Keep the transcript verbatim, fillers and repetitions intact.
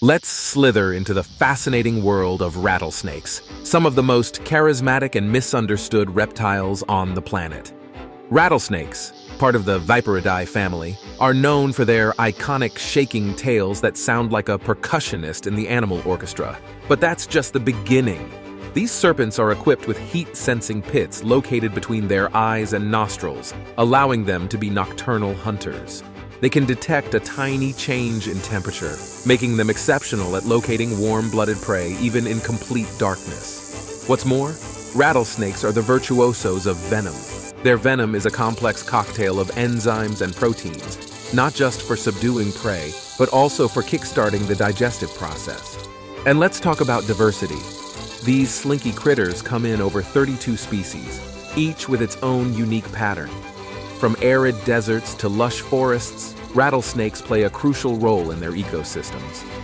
Let's slither into the fascinating world of rattlesnakes, some of the most charismatic and misunderstood reptiles on the planet. Rattlesnakes, part of the Viperidae family, are known for their iconic shaking tails that sound like a percussionist in the animal orchestra. But that's just the beginning. These serpents are equipped with heat-sensing pits located between their eyes and nostrils, allowing them to be nocturnal hunters. They can detect a tiny change in temperature, making them exceptional at locating warm-blooded prey even in complete darkness. What's more, rattlesnakes are the virtuosos of venom. Their venom is a complex cocktail of enzymes and proteins, not just for subduing prey, but also for kickstarting the digestive process. And let's talk about diversity. These slinky critters come in over thirty-two species, each with its own unique pattern. From arid deserts to lush forests, rattlesnakes play a crucial role in their ecosystems.